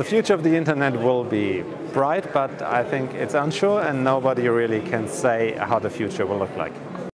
The future of the internet will be bright, but I think it's unsure and nobody really can say how the future will look like.